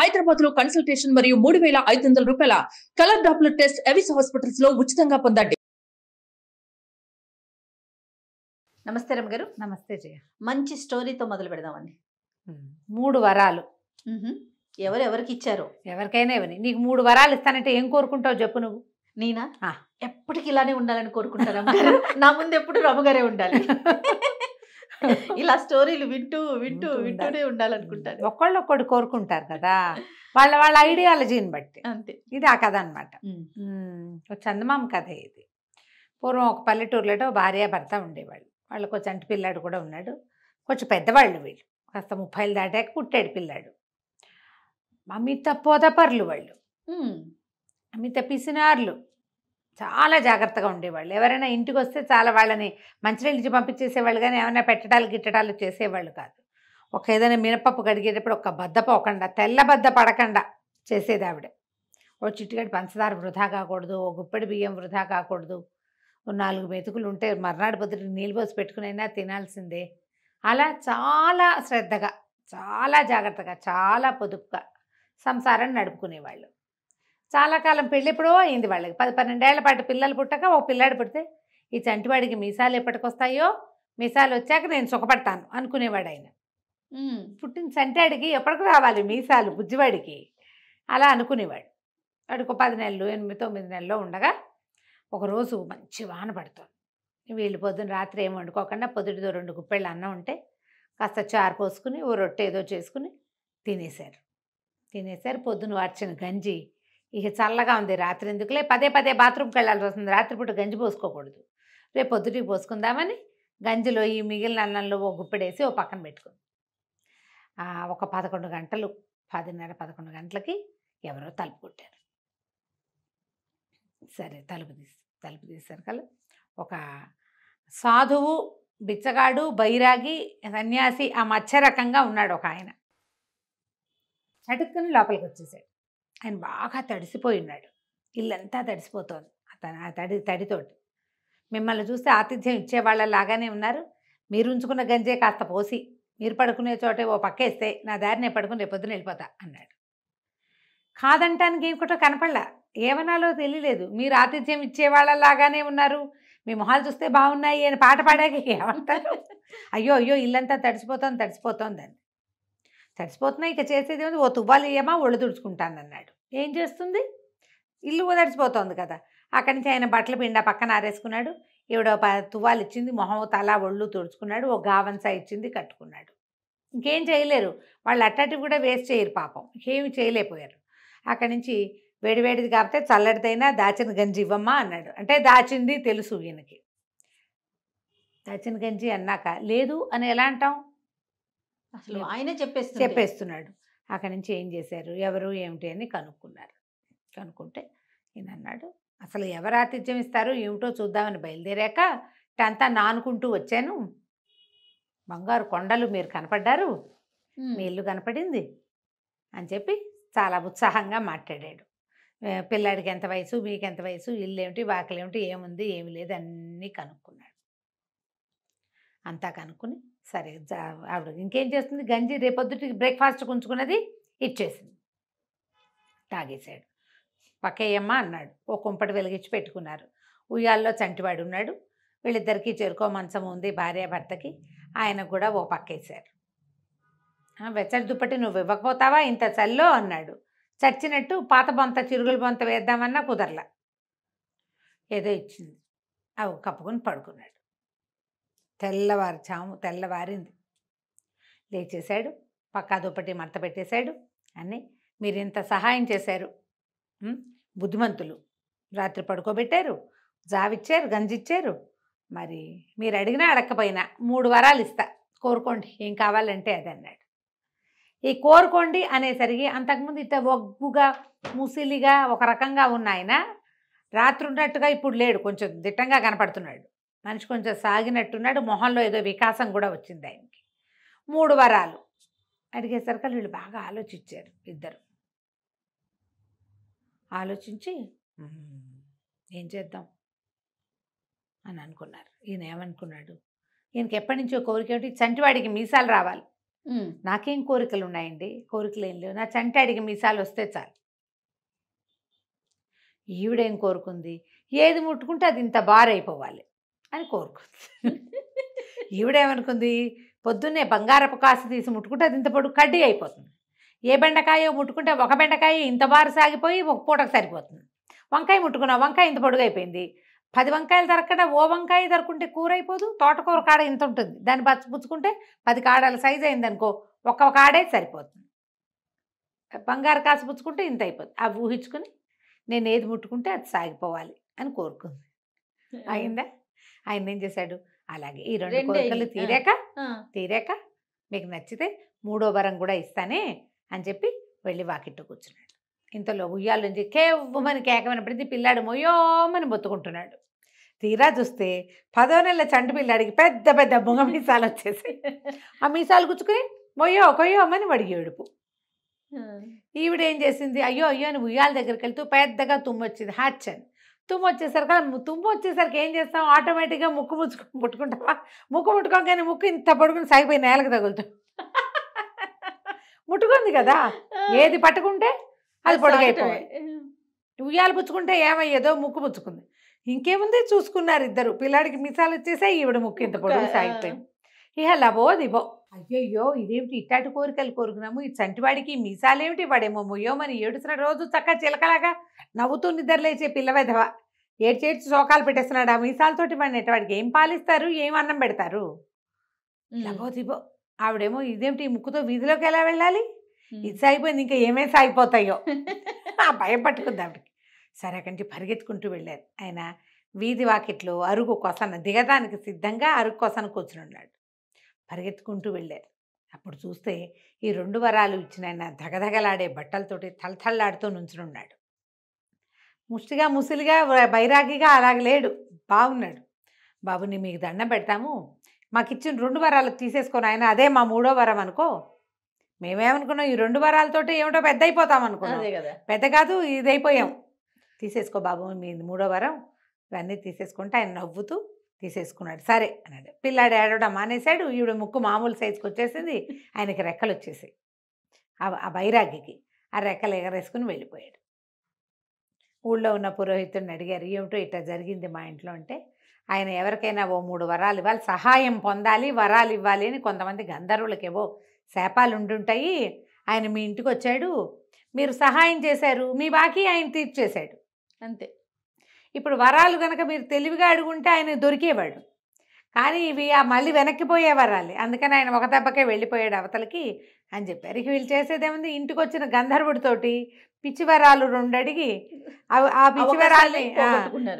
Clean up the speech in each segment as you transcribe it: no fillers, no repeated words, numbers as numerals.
Hyderabad lo consultation mariyu 3500 రూపాయల colour Doppler test Avis hospitals లో ఉచితంగా పొందండి. నమస్తే రమగారు. నమస్తే జయ. మంచి స్టోరీతో మొదలు పెడదామండి. 3 వరాలు ఎవరెవరికి ఇచ్చారు? ఎవరికైనా ఇవ్వని. నీకు 3 వరాలు ఇస్తానంటే ఏం కోరుకుంటావు చెప్పు నువ్వు. నేనా? ఎప్పటికి ఇలానే ఉండాలని కోరుకుంటా రమగారు. నా ముందు ఎప్పుడు రమగారే ఉండాలి. ఇలా స్టోరీలు వింటూ వింటూ వింటూనే ఉండాలనుకుంటారు. ఒక్కళ్ళొక్కడు కోరుకుంటారు కదా, వాళ్ళ వాళ్ళ ఐడియాలజీని బట్టి. అంతే, ఇది ఆ కథ అనమాట. చందమామ కథ ఇది. పూర్వం ఒక పల్లెటూరులో భార్య భర్త ఉండేవాళ్ళు. వాళ్ళకు ఒక చంటి పిల్లాడు కూడా ఉన్నాడు. కొంచెం పెద్దవాళ్ళు వీళ్ళు, కాస్త 30లు దాటాక పుట్టాడు పిల్లాడు. అమిత పొదపర్లు వాళ్ళు, అమిత పిసినార్లు, చాలా జాగ్రత్తగా ఉండేవాళ్ళు. ఎవరైనా ఇంటికి వస్తే చాలా వాళ్ళని మంచినీళ్ళించి పంపించేసేవాళ్ళు, కానీ ఏమైనా పెట్టడాలు గిట్టడాలు చేసేవాళ్ళు కాదు. ఒక ఏదైనా మినపప్పు కడిగేటప్పుడు ఒక బద్ద పోకుండా, తెల్ల బద్ద పడకుండా చేసేది ఆవిడ. ఓ చిట్టుగడి పంచదార వృధా కాకూడదు, ఓ గుప్పెడి బియ్యం వృధా కాకూడదు, ఓ 4 మెతుకులు ఉంటే మర్నాడు పొద్దుట నీళ్ళు పోసి పెట్టుకునైనా తినాల్సిందే. అలా చాలా శ్రద్ధగా, చాలా జాగ్రత్తగా, చాలా పొదుపుగా సంసారాన్ని నడుపుకునేవాళ్ళు. చాలా కాలం పెళ్ళిప్పుడో అయింది వాళ్ళకి. 10-12 ఏళ్ల పాటు పిల్లలు పుట్టక ఒక పిల్లాడు పుడితే, ఈ చంటివాడికి మీసాలు ఎప్పటికొస్తాయో, మీసాలు వచ్చాక నేను సుఖపడతాను అనుకునేవాడు ఆయన. పుట్టిన చంటివాడికి ఎప్పటికి రావాలి మీసాలు, బుజ్జివాడికి అలా అనుకునేవాడు. వాడికి 10 నెలలు, 8-9 నెలల్లో ఉండగా ఒకరోజు మంచి వాన పడుతుంది. వీళ్ళు పొద్దున్న రాత్రి ఏమి వండుకోకుండా పొద్దుటితో 2 గుప్పెళ్ళు అన్నం ఉంటే కాస్త చారు పోసుకుని, ఓ రొట్టె ఏదో చేసుకుని తినేశారు. పొద్దున వార్చిన గంజి ఇక చల్లగా ఉంది, రాత్రి ఎందుకులే, పదే బాత్రూమ్కి వెళ్ళాల్సి వస్తుంది, రాత్రిపూట గంజి పోసుకోకూడదు, రేపు పొద్దుటికి పోసుకుందామని గంజిలో ఈ మిగిలిన అన్నంలో ఓ గుప్పెడేసి ఓ పక్కన పెట్టుకుంది. ఒక 11 గంటలు, 10:30-11 గంటలకి ఎవరో తలుపు కొట్టారు. సరే, తలుపు తీశారు కదా. ఒక సాధువు, బిచ్చగాడు, బైరాగి, సన్యాసి, ఆ మధ్య రకంగా ఉన్నాడు ఒక ఆయన. చటుక్కుని లోపలికి వచ్చేసాడు. ఆయన బాగా తడిసిపోయి ఉన్నాడు, ఇల్లంతా తడిసిపోతోంది అతను ఆ తడితోటి. మిమ్మల్ని చూస్తే ఆతిథ్యం ఇచ్చేవాళ్ళలాగానే ఉన్నారు, మీరు ఉంచుకున్న గంజే కాస్త పోసి మీరు పడుకునే చోటే ఓ పక్కేస్తే నా దారి నేను పడుకుని రేపు పొద్దున వెళ్ళిపోతా అన్నాడు. కాదంటానికి ఏమిటో కనపడలా, ఏమనాలో తెలియలేదు. మీరు ఆతిథ్యం ఇచ్చేవాళ్ళలాగానే ఉన్నారు, మీ మొహాలు చూస్తే బాగున్నాయి అని పాట పాడాక ఏమంటారు? అయ్యో అయ్యో ఇల్లంతా తడిసిపోతోందని తడిసిపోతున్నాయి, ఇక చేసేది ఏముంది, ఓ తువ్వాలి ఏమా ఒళ్ళు తుడుచుకుంటాను అన్నాడు. ఏం చేస్తుంది, ఇల్లు తడిసిపోతుంది కదా. అక్కడి నుంచి ఆయన బట్టల పిండా పక్కన ఆరేసుకున్నాడు. ఈవిడ తువ్వాలి ఇచ్చింది, మొహం తల ఒళ్ళు తుడుచుకున్నాడు. ఓ గావంసా ఇచ్చింది, కట్టుకున్నాడు. ఇంకేం చేయలేరు వాళ్ళు, అట్టటి కూడా వేస్ట్ చేయరు పాపం, ఏమి చేయలేకపోయారు. అక్కడి నుంచి వేడివేడిది కాకపోతే చల్లడిదైనా దాచిన గంజి ఇవ్వమ్మా అన్నాడు. అంటే దాచింది తెలుసు ఈయనకి. దాచిన గంజి అన్నాక లేదు అని ఎలా అంటాం, అసలు ఆయనే చెప్పేస్తున్నాడు. అక్కడి నుంచి ఏం చేశారు, ఎవరు ఏమిటి అని కనుక్కుంటే ఈయన అన్నాడు, అసలు ఎవరు ఆతిథ్యం ఇస్తారు ఏమిటో చూద్దామని బయలుదేరాక అంతా నానుకుంటూ వచ్చాను. బంగారు కొండలు మీరు కనపడ్డారు, మీ ఇల్లు కనపడింది అని చెప్పి చాలా ఉత్సాహంగా మాట్లాడాడు. పిల్లాడికి ఎంత వయసు, మీకు ఎంత వయసు, ఇల్లు ఏమిటి, వాకిలు ఏమిటి, ఏముంది ఏమి లేదు అన్నీ కనుక్కున్నాడు. అంతా కనుక్కుని సరే, ఆవిడ ఇంకేం చేస్తుంది, గంజి రేపొద్దుటికి బ్రేక్ఫాస్ట్ ఉంచుకున్నది ఇచ్చేసింది, తాగేశాడు. పక్కయ్యమ్మ అన్నాడు. ఓ కుంపటి వెలిగించి పెట్టుకున్నారు. ఉయ్యాల్లో చంటివాడు ఉన్నాడు. వీళ్ళిద్దరికీ చెరుకో మంచం ఉంది భార్యాభర్తకి. ఆయన కూడా ఓ పక్కేశారు. వెచ్చటి దుప్పటి నువ్వు ఇవ్వకపోతావా ఇంత చల్లో అన్నాడు. చచ్చినట్టు పాత బొంత, చిరుగుల బొంత వేద్దామన్నా కుదరలా, ఏదో ఇచ్చింది అవి కప్పుకొని పడుకున్నాడు. తెల్లవారింది. లేచేశాడు, పక్కా దుప్పటి మడత పెట్టేశాడు. అని మీరు ఇంత సహాయం చేశారు, బుద్ధిమంతులు, రాత్రి పడుకోబెట్టారు, జావిచ్చారు, గంజిచ్చారు, మరి మీరు అడిగినా అడగకపోయినా 3 వరాలు ఇస్తా, కోరుకోండి ఏం కావాలంటే అది అన్నాడు. ఈ కోరుకోండి అనేసరికి అంతకుముందు ఇంత ఒగ్గుగా ముసిలిగా ఒక రకంగా ఉన్న ఆయన రాత్రి ఉన్నట్టుగా ఇప్పుడు లేడు, కొంచెం దిట్టంగా కనపడుతున్నాడు. మనిషి కొంచెం సాగినట్టున్నాడు, మొహంలో ఏదో వికాసం కూడా వచ్చింది ఆయనకి. 3 వరాలు అడిగేసరికి వీళ్ళు బాగా ఆలోచించారు ఇద్దరు. ఆలోచించి ఏం చేద్దాం అని అనుకున్నారు. ఈయన ఏమనుకున్నాడు, ఈయనకి ఎప్పటి నుంచో కోరిక ఏమిటి, చంటివాడికి మీసాలు రావాలి, నాకేం కోరికలు ఉన్నాయండి, కోరికలు ఏం లేవు, నా చంటాడికి మీసాలు వస్తే చాలు. ఈవిడేం కోరుకుంది, ఏది ముట్టుకుంటే అది ఇంత బారైపోవాలి అని కోరుకుంది. ఈవిడేమనుకుంది, పొద్దున్నే బంగారపు కాసు తీసి ముట్టుకుంటే అది ఇంత పొడు కడ్డీ అయిపోతుంది. ఏ బెండకాయో ముట్టుకుంటే ఒక బెండకాయ ఇంత బారు సాగిపోయి ఒక పూటకు సరిపోతుంది. వంకాయ ముట్టుకున్నా వంకాయ ఇంత పొడుగైపోయింది. 10 వంకాయలు దొరకడా ఓ వంకాయ దొరుకుంటే కూర అయిపోదు. తోటకూర కాడ ఇంత ఉంటుంది, దాన్ని పుచ్చుకుంటే 10 కాడల సైజు అయిందనుకో ఒక్క కాడే సరిపోతుంది. బంగారు కాసు పుచ్చుకుంటే ఇంత అయిపోతుంది. అవి ఊహించుకుని నేను ఏది ముట్టుకుంటే అది సాగిపోవాలి అని కోరుకుంది. అయిందా? ఆయన ఏం చేశాడు, అలాగే ఈ 2 కోరికలు తీరాక మీకు నచ్చితే 3వ వరం కూడా ఇస్తానే అని చెప్పి వెళ్ళి వాకిట్లో కూర్చున్నాడు. ఇంతలో ఉయ్యాల నుంచి కేవ్వమని కేకమైనప్పటికీ పిల్లాడు మొయ్యోమని బొత్తుకుంటున్నాడు. తీరా చూస్తే 10వ నెల చంటి పిల్లాడికి పెద్ద పెద్ద బొంగ మీసాలు వచ్చేసి ఆ మీసాలు గుచ్చుకుని మొయ్యో కొయ్యోమని వడిగి ఏడుపు. ఈవిడేం చేసింది, అయ్యో అయ్యో అని ఉయ్యాల దగ్గరికి వెళ్తూ పెద్దగా తుమ్ము వచ్చింది. హాచ్చని తుమ్ము వచ్చేసరికి ఏం చేస్తాం, ఆటోమేటిక్గా ముక్కు ముట్టుకుంటావా, ముక్కు ముట్టుకోగానే ముక్కు ఇంత పడుకుని సాగిపోయి నేలకు తగులుతాం. ముట్టుకుంది కదా, ఏది పట్టుకుంటే అది పొడుగైపోయి ఉయ్యాలు పుచ్చుకుంటే ఏమయ్యేదో ముక్కు పుచ్చుకుంది. ఇంకేముంది, చూసుకున్నారు ఇద్దరు, పిల్లాడికి మిసాలు వచ్చేసాయి, ఈవిడ ముక్కు ఇంత పొడుగు సాగిపోయింది. ఇహ లబో దిబో, అయ్యయ్యో ఇదేమిటి ఇట్టాటి కోరికలు కోరుకున్నాము, ఈ చంటివాడికి మీసాలేమిటి, వాడేమో మొయ్యోమని ఏడుసిన రోజు చక్క చిలకలాగా నవ్వుతూ నిద్రలేచే పిల్లవెధవ ఏడ్చేడ్చి శోకాలు పెట్టేస్తున్నాడు. ఆ మీసాలతోటి వాడిని ఎటువాడికి ఏం పాలిస్తారు, ఏం అన్నం పెడతారు. లబో దిబో, ఆవిడేమో ఇదేమిటి ఈ ముక్కుతో వీధిలోకి ఎలా వెళ్ళాలి, ఇది సాగిపోయింది ఇంకా ఏమేమి సాగిపోతాయో భయపట్టుకుంది ఆవిడకి. సరే అక్కడి పరిగెత్తుకుంటూ వెళ్ళారు. ఆయన వీధి వాకిట్లో అరుగు కొసన దిగడానికి సిద్ధంగా అరుగు కొసన కూర్చుని ఉన్నాడు. పరిగెత్తుకుంటూ వెళ్ళారు. అప్పుడు చూస్తే ఈ 2 వరాలు ఇచ్చిన ఆయన ధగధగలాడే బట్టలతోటి తలతళ్లాడుతూ నుంచుని ఉన్నాడు. ముష్టిగా ముసిలిగా బైరాగిగా అలాగే లేడు, బాగున్నాడు. బాబుని మీకు దండం పెడతాము, మాకు ఇచ్చిన 2 వరాలు తీసేసుకొని ఆయన అదే మా 3వ వరం అనుకో. మేమేమనుకున్నాం, ఈ 2 వరాలతోటి ఏమిటో పెద్ద అయిపోతాం అనుకున్నాం, పెద్ద కాదు ఇది అయిపోయాం. తీసేసుకో బాబు మీ 3వ వరం, ఇవన్నీ తీసేసుకుంటే ఆయన నవ్వుతూ తీసేసుకున్నాడు. సరే అన్నాడు. పిల్లాడు ఏడవడం మానేశాడు. ఈవిడ ముక్కు మామూలు సైజుకి వచ్చేసింది, ఆయనకి రెక్కలు వచ్చేసాయి. ఆ బైరాగ్యకి ఆ రెక్కలు ఎగరేసుకుని వెళ్ళిపోయాడు. ఊళ్ళో ఉన్న పురోహితుడిని అడిగారు, ఏమిటో ఇట్లా జరిగింది మా ఇంట్లో అంటే, ఆయన ఎవరికైనా ఓ 3 వరాలు ఇవ్వాలి, సహాయం పొందాలి, వరాలు ఇవ్వాలి అని. కొంతమంది గంధర్వులకేవో శాపాలు ఉండుంటాయి. ఆయన మీ ఇంటికి వచ్చాడు, మీరు సహాయం చేశారు, మీ బాకీ ఆయన తీర్చేశాడు అంతే. ఇప్పుడు వరాలు కనుక మీరు తెలివిగా అడుగుంటే ఆయన దొరికేవాడు, కానీ ఇవి ఆ మళ్ళీ వెనక్కిపోయే వరాలి, అందుకని ఆయన ఒక దెబ్బకే వెళ్ళిపోయాడు అవతలకి అని చెప్పారు. ఇక వీళ్ళు చేసేదేముంది, ఇంటికి వచ్చిన గంధర్వుడితోటి పిచ్చివరాలు 2 అడిగి ఆ పిచ్చివరాలని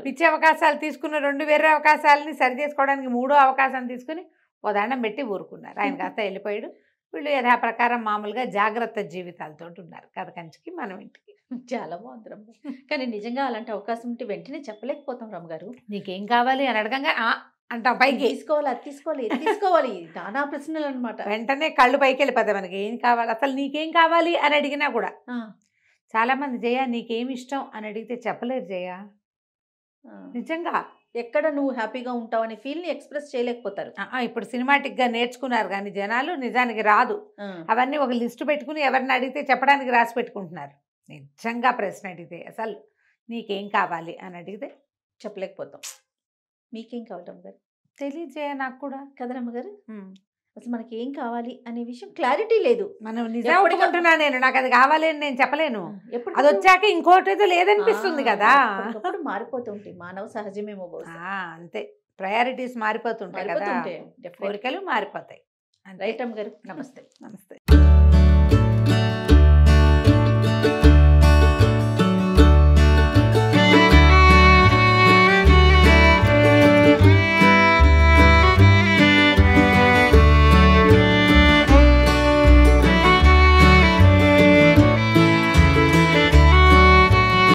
పిచ్చి అవకాశాలు తీసుకున్న 2 వేరే అవకాశాలని సరి చేసుకోవడానికి 3వ అవకాశాన్ని తీసుకుని ఓ దండం పెట్టి ఊరుకున్నారు. ఆయన కాస్త వెళ్ళిపోయాడు. వీళ్ళు యథా ప్రకారం మామూలుగా జాగ్రత్త జీవితాలతో ఉన్నారు. కథ కంచికి మనం ఇంటికి. చాలా బాగుంది రమ్మ, కానీ నిజంగా అలాంటి అవకాశం ఉంటే వెంటనే చెప్పలేకపోతాం రమ్మగారు. నీకేం కావాలి అని అడగంగా అంటాం, పైకి తీసుకోవాలి, అది తీసుకోవాలి, ఇది తీసుకోవాలి, నానా ప్రశ్నలు అనమాట. వెంటనే కళ్ళు పైకి వెళ్ళిపోతాయి మనకి, ఏం కావాలి అసలు, నీకేం కావాలి అని అడిగినా కూడా. చాలామంది జయ నీకేమి ఇష్టం అని అడిగితే చెప్పలేరు జయ, నిజంగా ఎక్కడ నువ్వు హ్యాపీగా ఉంటావు అనే ఫీల్ని ఎక్స్ప్రెస్ చేయలేకపోతారు. ఇప్పుడు సినిమాటిక్గా నేర్చుకున్నారు కానీ జనాలు నిజానికి రాదు. అవన్నీ ఒక లిస్టు పెట్టుకుని ఎవరిని అడిగితే చెప్పడానికి రాసి పెట్టుకుంటున్నారు. నిజంగా ప్రశ్న అడిగితే అసలు నీకేం కావాలి అని అడిగితే చెప్పలేకపోతాం. మీకేం కావాలి అమ్మగారు తెలియజేయ, నాకు కూడా కదరమ్మగారు అసలు మనకి ఏం కావాలి అనే విషయం క్లారిటీ లేదు. మనం నిజంగా నేను నాకు అది కావాలి అని నేను చెప్పలేను, ఎప్పుడు అది వచ్చాక ఇంకోటి ఏదో లేదనిపిస్తుంది కదా. అప్పుడు మారిపోతుంటాయి, మానవ సహజమేమో అంతే, ప్రయారిటీస్ మారిపోతుంటాయి కదా, కోరికలు మారిపోతాయి. రైట్ అమ్మగారు, నమస్తే. నమస్తే.